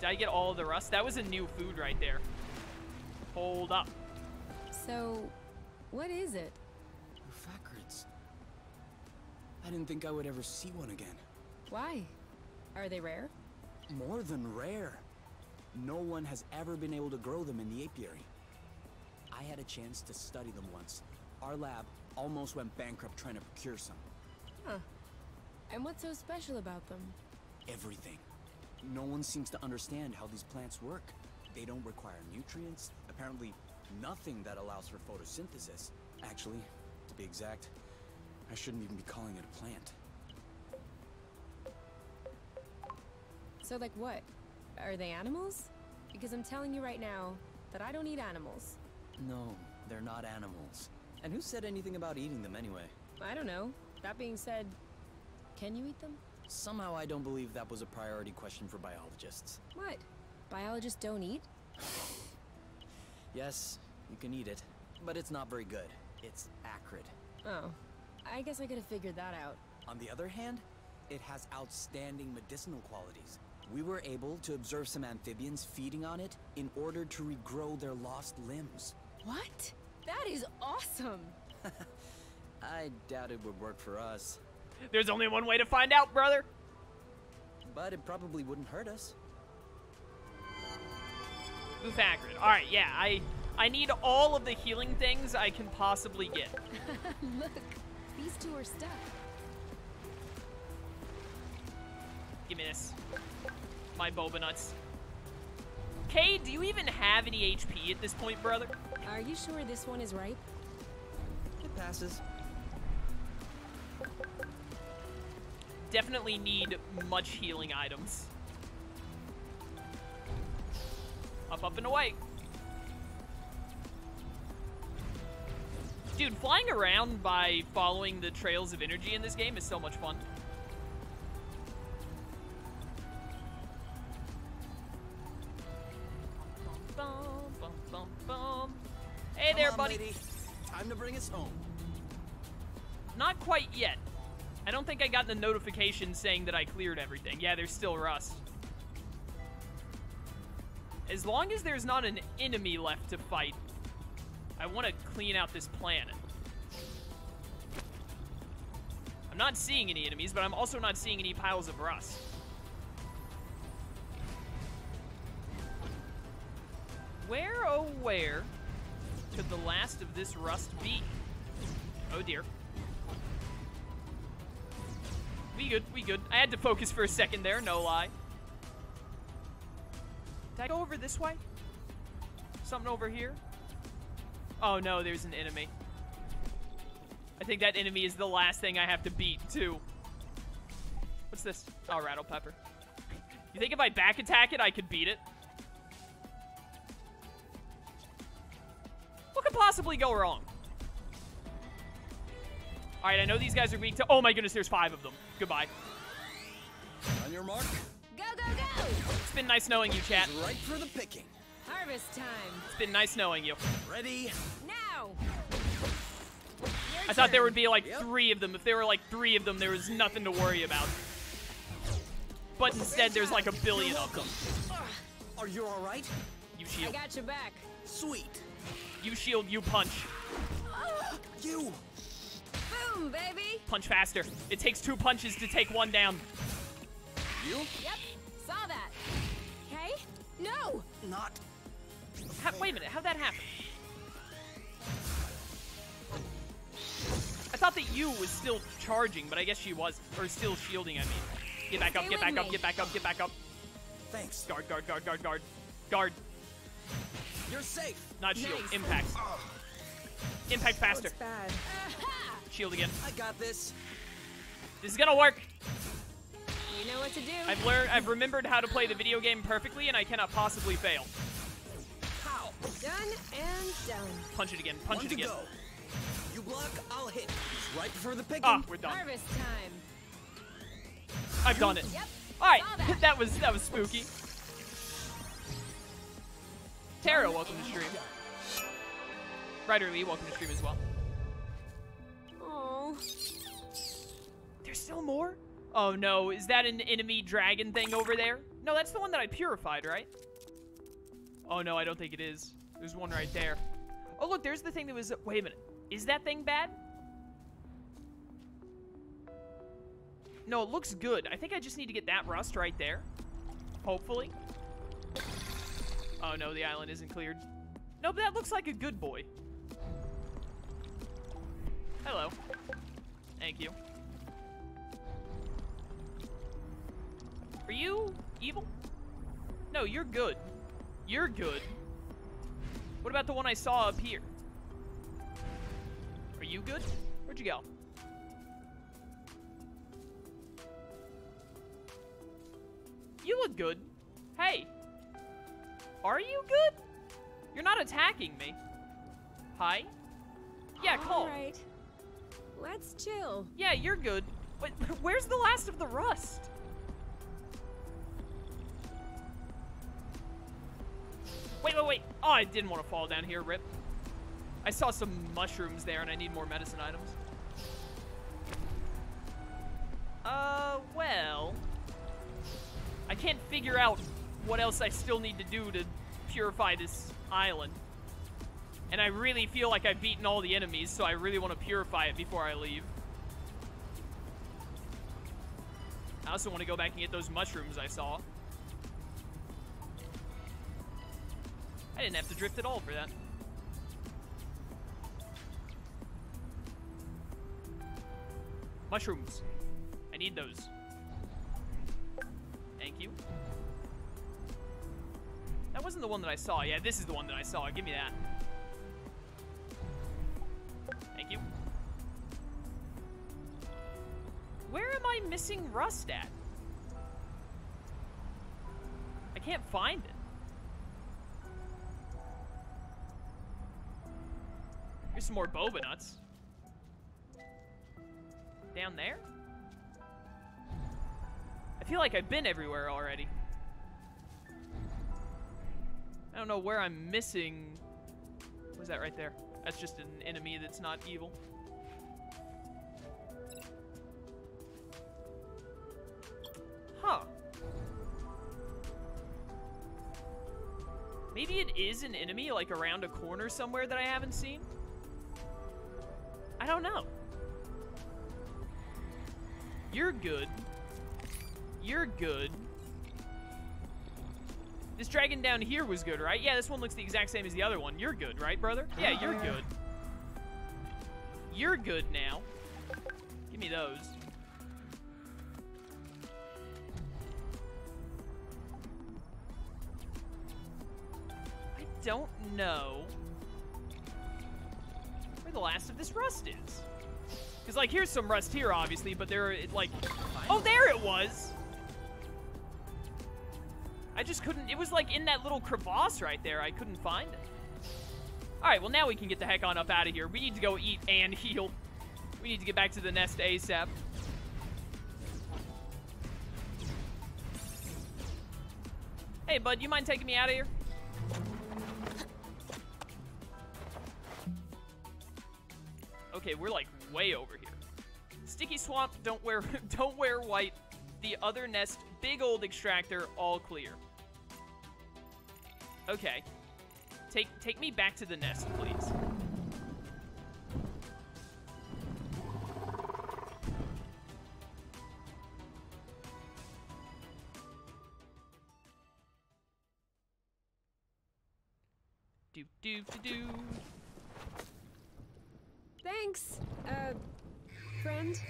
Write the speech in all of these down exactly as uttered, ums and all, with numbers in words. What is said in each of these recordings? Did I get all the rust? That was a new food right there. Hold up. So, what is it? Frackards. I didn't think I would ever see one again. Why? Are they rare? More than rare. No one has ever been able to grow them in the apiary. I had a chance to study them once. Our lab almost went bankrupt trying to procure some. Huh. And what's so special about them? Everything. No one seems to understand how these plants work. They don't require nutrients, apparently nothing that allows for photosynthesis. Actually, to be exact, I shouldn't even be calling it a plant. So like what? Are they animals? Because I'm telling you right now that I don't eat animals. No, they're not animals. And who said anything about eating them anyway? I don't know. That being said, can you eat them? Somehow I don't believe that was a priority question for biologists. What? Biologists don't eat? Yes, you can eat it, but it's not very good. It's acrid. Oh, I guess I could have figured that out. On the other hand, it has outstanding medicinal qualities. We were able to observe some amphibians feeding on it in order to regrow their lost limbs. What? That is awesome! I doubt it would work for us. There's only one way to find out, brother! But it probably wouldn't hurt us. Lufacrid. Alright, yeah, I I need all of the healing things I can possibly get. Look, these two are stuck. Give me this. My boba nuts. Kay, do you even have any H P at this point, brother? Are you sure this one is ripe? It passes. Definitely need much healing items. Up, up, and away. Dude, flying around by following the trails of energy in this game is so much fun. Hey there, buddy. Lady. Time to bring us home. Not quite yet. I don't think I got the notification saying that I cleared everything. Yeah, there's still rust. As long as there's not an enemy left to fight, I want to clean out this planet. I'm not seeing any enemies, but I'm also not seeing any piles of rust. Where, oh where, could the last of this rust be? Oh dear. We good, we good. I had to focus for a second there, no lie. Did I go over this way? Something over here? Oh no, there's an enemy. I think that enemy is the last thing I have to beat, too. What's this? Oh, Rattle Pepper. You think if I back attack it, I could beat it? What could possibly go wrong? Alright, I know these guys are weak to- Oh my goodness, there's five of them. Goodbye. On your mark. Go, go, go! It's been nice knowing you, chat. Right for the picking. Harvest time. It's been nice knowing you. Ready? Now! Your I turn. Thought there would be like yep. three of them. If there were like three of them, there was nothing to worry about. But instead, there's like a billion of them. Are you alright? You shield. I got your back. Sweet. You shield, you punch. Uh, you! Boom, baby! Punch faster. It takes two punches to take one down. You? Yep. Saw that. Okay? No! Not. How, wait a minute. How'd that happen? I thought that you was still charging, but I guess she was. Or still shielding, I mean. Get back up, get back up, get back up, get back up. Thanks. Guard, guard, guard, guard, guard. Guard. You're safe. Not shield. Nice. Impact. Impact faster. That's bad. Shield again. I got this. This is gonna work. You know what to do. I've learned. I've remembered how to play the video game perfectly, and I cannot possibly fail. How? Done and done. Punch it again. Punch One it again. Go. You block, I'll hit. It's right before the picking. Ah, we're done. Harvest time. I've done it. Yep. All right, that. that was that was spooky. Tara, welcome to stream. Ryder Lee, welcome to stream as well. Oh, there's still more. Oh no, is that an enemy dragon thing over there? No, that's the one that I purified, right? Oh, no, I don't think it is. There's one right there. Oh, look, there's the thing that was... Wait a minute. Is that thing bad? No, it looks good. I think I just need to get that rust right there. Hopefully. Oh, no, the island isn't cleared. No, but that looks like a good boy. Hello. Thank you. Are you evil? No, you're good. You're good. What about the one I saw up here? Are you good? Where'd you go? You look good. Hey. Are you good? You're not attacking me. Hi? Yeah, cool. Alright. Let's chill. Yeah, you're good. But where's the last of the rust? Wait, wait, wait. Oh, I didn't want to fall down here, rip. I saw some mushrooms there, and I need more medicine items. Uh, well... I can't figure out what else I still need to do to purify this island. And I really feel like I've beaten all the enemies, so I really want to purify it before I leave. I also want to go back and get those mushrooms I saw. I didn't have to drift at all for that. Mushrooms. I need those. Thank you. That wasn't the one that I saw. Yeah, this is the one that I saw. Give me that. Thank you. Where am I missing rust at? I can't find it. Here's some more boba nuts. Down there? I feel like I've been everywhere already. I don't know where I'm missing. What was that right there? That's just an enemy that's not evil. Huh. Maybe it is an enemy, like, around a corner somewhere that I haven't seen? I don't know. You're good. You're good. This dragon down here was good, right? Yeah, this one looks the exact same as the other one. You're good, right, brother? Yeah, you're good. You're good now. Give me those. I don't know where the last of this rust is. Because, like, here's some rust here, obviously, but there are, like... Oh, there it was! I just couldn't, it was like in that little crevasse right there. I couldn't find it. All right, well now we can get the heck on up out of here. We need to go eat and heal. We need to get back to the nest ASAP. Hey bud, you mind taking me out of here? Okay, we're like way over here. Sticky swamp, don't wear, don't wear white. The other nest, big old extractor, all clear. Okay. Take take me back to the nest, please. Do do do do. Thanks, uh, friend.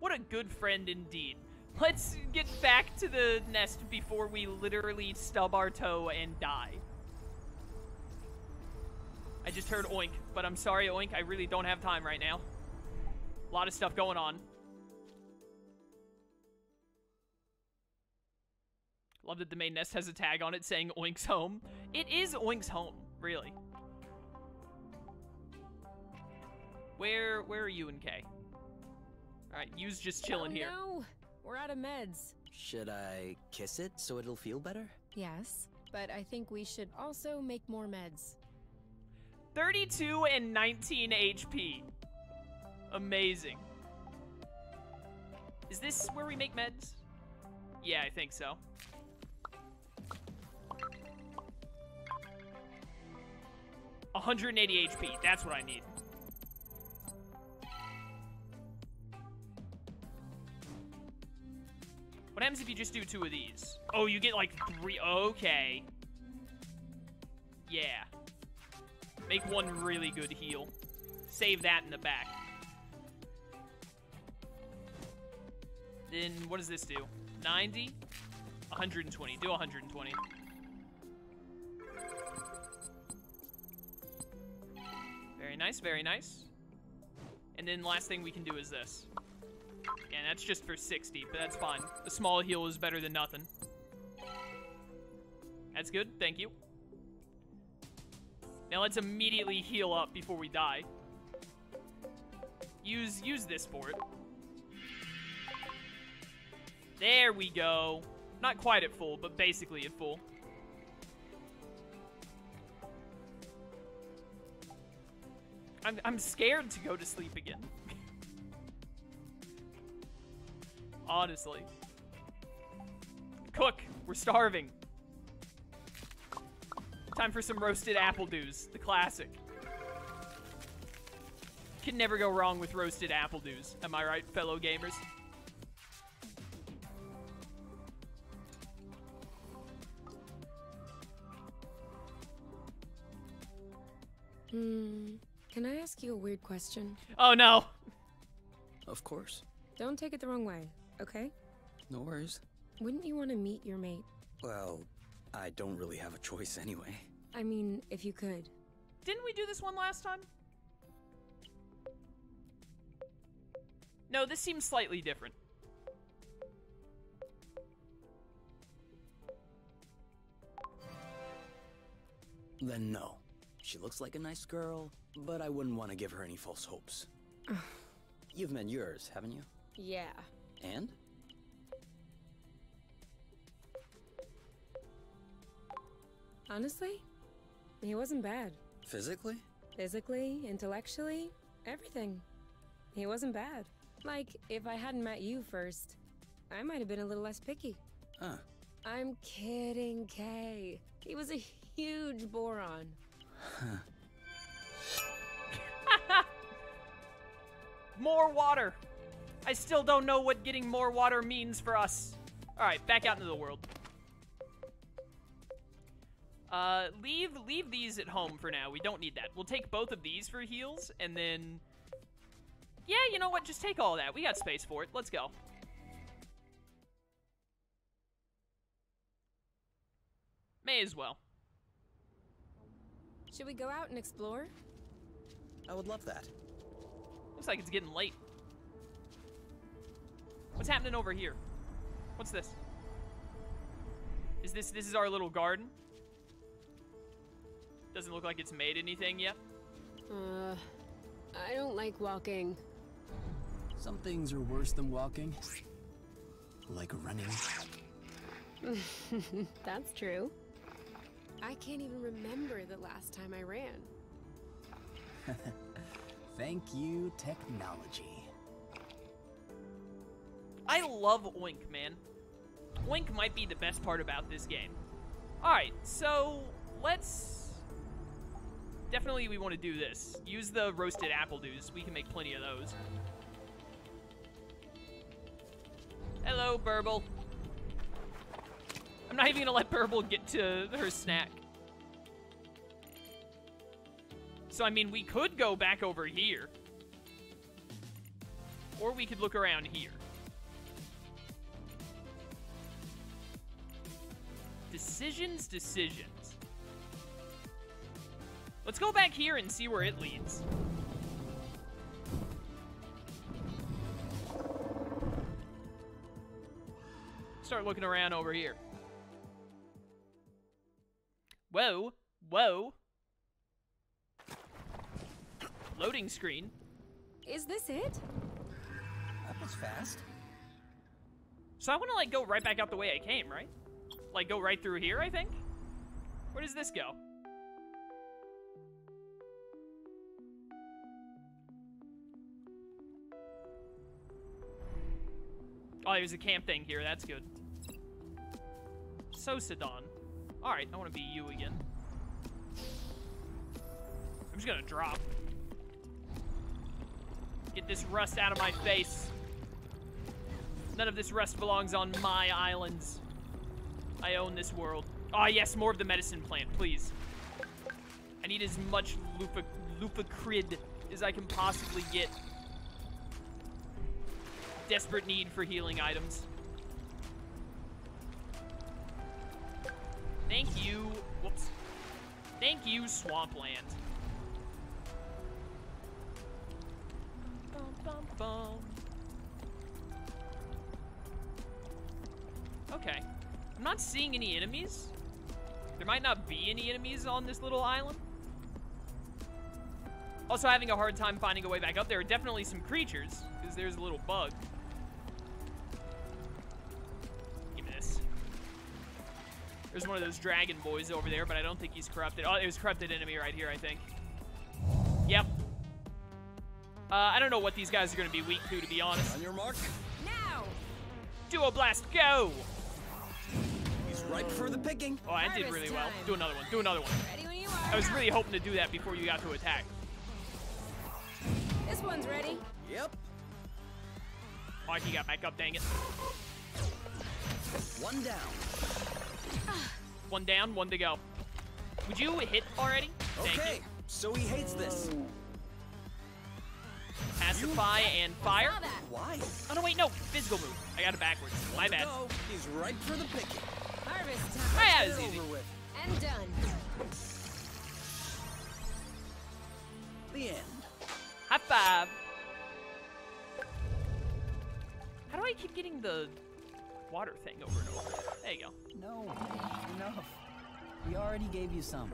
What a good friend indeed. Let's get back to the nest before we literally stub our toe and die. I just heard oink, but I'm sorry, oink. I really don't have time right now. A lot of stuff going on. Love that the main nest has a tag on it saying Oink's home. It is Oink's home, really. Where, where are you and Kay? Alright, you's just chilling oh, here. No, we're out of meds. Should I kiss it so it'll feel better? Yes, but I think we should also make more meds. thirty-two and nineteen H P. Amazing. Is this where we make meds? Yeah, I think so. one hundred eighty H P, that's what I need. What happens if you just do two of these? Oh, you get like three, okay. Yeah. Make one really good heal. Save that in the back. Then what does this do? ninety? one hundred twenty. Do one hundred twenty. Very nice, very nice. And then last thing we can do is this. Again, that's just for sixty, but that's fine. A small heal is better than nothing. That's good, thank you. Now let's immediately heal up before we die. Use use this for it. There we go. Not quite at full, but basically at full. I'm, I'm scared to go to sleep again. Honestly. Cook! We're starving. Time for some roasted apple doos, the classic. Can never go wrong with roasted apple doos. Am I right, fellow gamers? Hmm. Can I ask you a weird question? Oh no. Of course. Don't take it the wrong way, okay? No worries. Wouldn't you want to meet your mate? Well, I don't really have a choice anyway. I mean, if you could. Didn't we do this one last time? No, this seems slightly different. Then no. She looks like a nice girl, but I wouldn't want to give her any false hopes. You've met yours, haven't you? Yeah. And? Honestly, he wasn't bad. Physically? Physically, intellectually, everything. He wasn't bad. Like, if I hadn't met you first, I might have been a little less picky. Huh. I'm kidding, Kay. He was a huge boron. Huh. More water! I still don't know what getting more water means for us. Alright, back out into the world. Uh, leave, leave these at home for now. We don't need that. We'll take both of these for heals, and then... Yeah, you know what? Just take all that. We got space for it. Let's go. May as well. Should we go out and explore? I would love that. Looks like it's getting late. What's happening over here? What's this? Is this, this is our little garden? Doesn't look like it's made anything yet. Uh, I don't like walking. Some things are worse than walking. Like running. That's true. I can't even remember the last time I ran. Thank you, technology. I love Oink, man. Oink might be the best part about this game. Alright, so let's... Definitely we want to do this. Use the roasted apple doos. We can make plenty of those. Hello, Burble. I'm not even going to let Burble get to her snack. So, I mean, we could go back over here. Or we could look around here. Decisions, decisions. Let's go back here and see where it leads. Start looking around over here. Whoa, whoa. Loading screen. Is this it? That was fast. So I want to, like, go right back out the way I came, right? Like, go right through here, I think? Where does this go? Oh, there's a camp thing here. That's good. Sosedon. Alright, I want to be you again. I'm just gonna drop. Get this rust out of my face. None of this rust belongs on my islands. I own this world. Ah, oh, yes, more of the medicine plant, please. I need as much lupa lufacrid as I can possibly get. Desperate need for healing items. Thank you. Whoops. Thank you, Swampland. Okay. I'm not seeing any enemies. There might not be any enemies on this little island. Also having a hard time finding a way back up. There are definitely some creatures, because there's a little bug. Give me this. There's one of those dragon boys over there, but I don't think he's corrupted. Oh, there's a corrupted enemy right here, I think. Yep. Uh, I don't know what these guys are going to be weak to, to be honest. On your mark? Now! Duo blast, go! He's ripe for the picking. Oh, I did really well. Do another one, do another one. Ready when you are. I was really hoping to do that before you got to attack. This one's ready. Yep. Oh, he got back up, dang it. One down. One down, one to go. Would you hit already? Thank okay, you. So he hates this. Pacify and fire. Why? Oh no, wait, no. Physical move. I got it backwards. My bad. He's right for the picking. Harvest time. That was easy. And done. The end. High five. How do I keep getting the water thing over and over? There you go. No, enough. We already gave you some.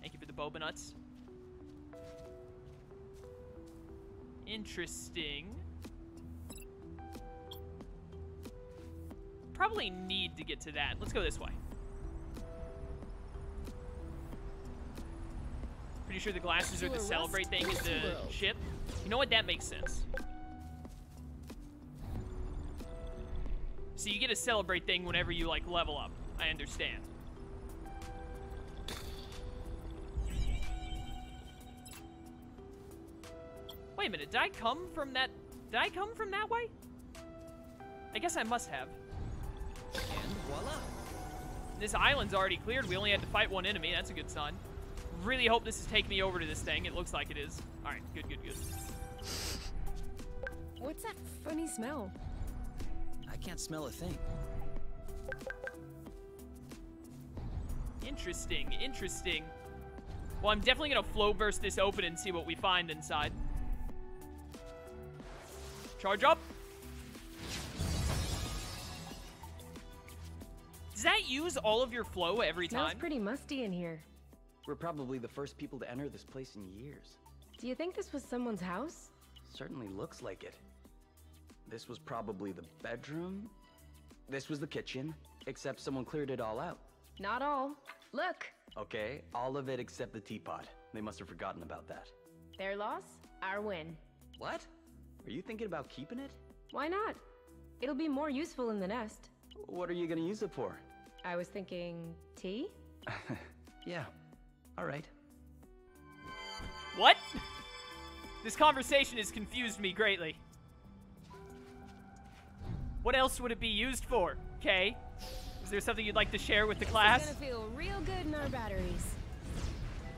Thank you for the boba nuts. Interesting. Probably need to get to that. Let's go this way. Pretty sure the glasses are the celebrate thing is the ship. You know what? That makes sense. So you get a celebrate thing whenever you, like, level up. I understand. Wait a minute. Did I come from that? Did I come from that way? I guess I must have. And voila. This island's already cleared. We only had to fight one enemy. That's a good sign. Really hope this is taking me over to this thing. It looks like it is. All right, good, good, good. What's that funny smell? I can't smell a thing. Interesting, interesting. Well, I'm definitely going to flow burst this open and see what we find inside. Charge up. Does that use all of your flow every time? Smells pretty musty in here. We're probably the first people to enter this place in years. Do you think this was someone's house? Certainly looks like it. This was probably the bedroom. This was the kitchen, except someone cleared it all out. Not all. Look. Okay, all of it except the teapot. They must have forgotten about that. Their loss, our win. What? Are you thinking about keeping it? Why not? It'll be more useful in the nest. What are you gonna use it for? I was thinking tea? Yeah. All right. What? This conversation has confused me greatly. What else would it be used for, Kay? Is there something you'd like to share with the class? It's gonna feel real good in our batteries.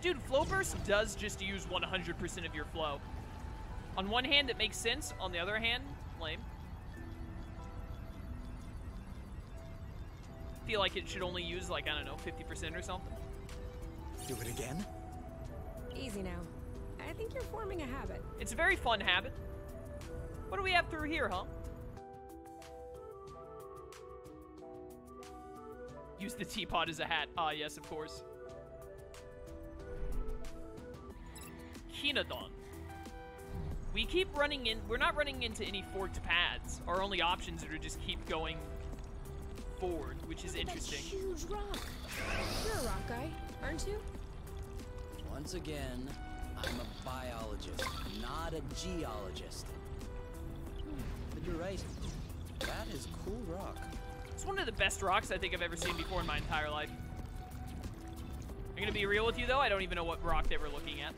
Dude, flow burst does just use one hundred percent of your flow. On one hand, it makes sense. On the other hand, lame. I feel like it should only use, like, I don't know, fifty percent or something. Do it again? Easy now. I think you're forming a habit. It's a very fun habit. What do we have through here, huh? Use the teapot as a hat. Ah, yes, of course. Kenodon. We keep running in... We're not running into any forked paths. Our only options are to just keep going forward, which is interesting. Huge rock. You're a rock guy, aren't you? Once again, I'm a biologist, not a geologist. But you're right. That is cool rock. It's one of the best rocks I think I've ever seen before in my entire life. I'm gonna be real with you though, I don't even know what rock they were looking at.